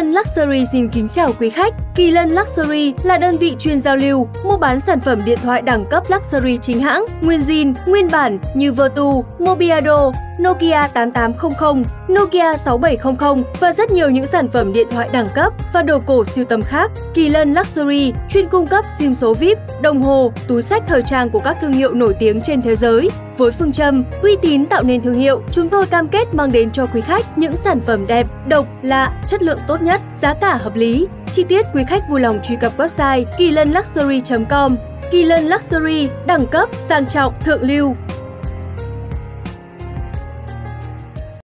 Lân Luxury xin kính chào quý khách. Kỳ Lân Luxury là đơn vị chuyên giao lưu, mua bán sản phẩm điện thoại đẳng cấp Luxury chính hãng, nguyên zin, nguyên bản như Vertu, Mobiado, Nokia 8800, Nokia 6700 và rất nhiều những sản phẩm điện thoại đẳng cấp và đồ cổ siêu tầm khác. Kỳ Lân Luxury chuyên cung cấp sim số VIP, đồng hồ, túi xách thời trang của các thương hiệu nổi tiếng trên thế giới. Với phương châm uy tín tạo nên thương hiệu, chúng tôi cam kết mang đến cho quý khách những sản phẩm đẹp, độc, lạ, chất lượng tốt nhất, giá cả hợp lý. Chi tiết quý khách vui lòng truy cập website kylonluxury.com. Kỳ Lân Luxury đẳng cấp, sang trọng, thượng lưu.